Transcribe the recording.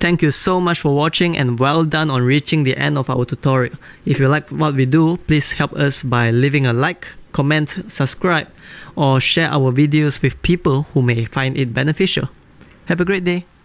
Thank you so much for watching, and well done on reaching the end of our tutorial. If you like what we do, please help us by leaving a like, comment, subscribe, or share our videos with people who may find it beneficial. Have a great day!